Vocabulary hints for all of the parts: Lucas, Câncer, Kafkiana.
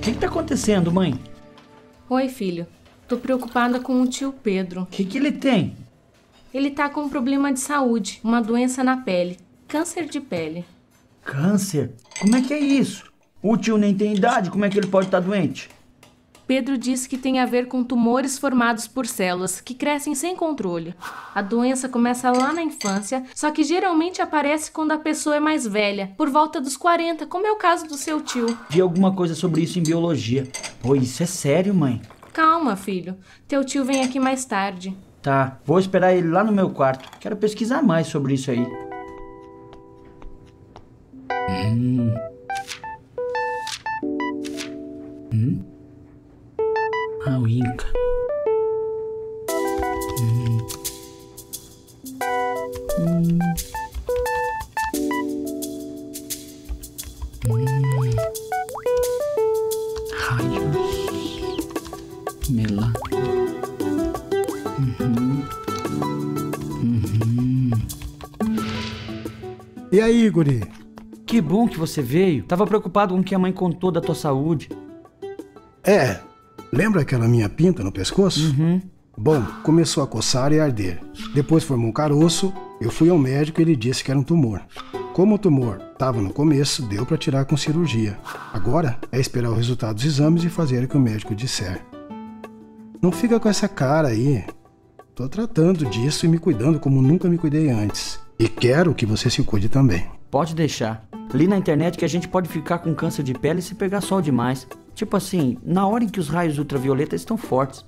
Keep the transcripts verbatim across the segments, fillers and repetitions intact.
O que que tá acontecendo, mãe? Oi, filho. Tô preocupada com o tio Pedro. O que que ele tem? Ele tá com um problema de saúde, uma doença na pele. Câncer de pele. Câncer? Como é que é isso? O tio nem tem idade, como é que ele pode estar doente? Pedro disse que tem a ver com tumores formados por células, que crescem sem controle. A doença começa lá na infância, só que geralmente aparece quando a pessoa é mais velha, por volta dos quarenta, como é o caso do seu tio. Vi alguma coisa sobre isso em biologia. Pô, isso é sério, mãe? Calma, filho. Teu tio vem aqui mais tarde. Tá, vou esperar ele lá no meu quarto. Quero pesquisar mais sobre isso aí. Hum... Hum... A Inca. Hum. Hum. Hum. Raios. Melá. Uhum. Uhum. E aí, guri? Que bom que você veio. Tava preocupado com o que a mãe contou da tua saúde. É... Lembra aquela minha pinta no pescoço? Uhum. Bom, começou a coçar e arder. Depois formou um caroço, eu fui ao médico e ele disse que era um tumor. Como o tumor estava no começo, deu para tirar com cirurgia. Agora é esperar o resultado dos exames e fazer o que o médico disser. Não fica com essa cara aí. Tô tratando disso e me cuidando como nunca me cuidei antes. E quero que você se cuide também. Pode deixar. Li na internet que a gente pode ficar com câncer de pele se pegar sol demais. Tipo assim, na hora em que os raios ultravioletas estão fortes.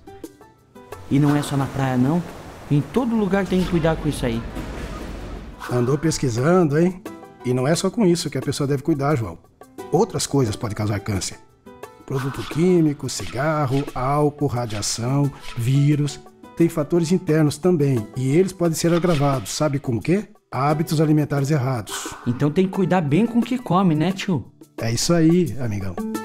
E não é só na praia, não. Em todo lugar tem que cuidar com isso aí. Andou pesquisando, hein? E não é só com isso que a pessoa deve cuidar, João. Outras coisas podem causar câncer. Produto químico, cigarro, álcool, radiação, vírus. Tem fatores internos também. E eles podem ser agravados, sabe com o quê? Hábitos alimentares errados. Então tem que cuidar bem com o que come, né, tio? É isso aí, amigão.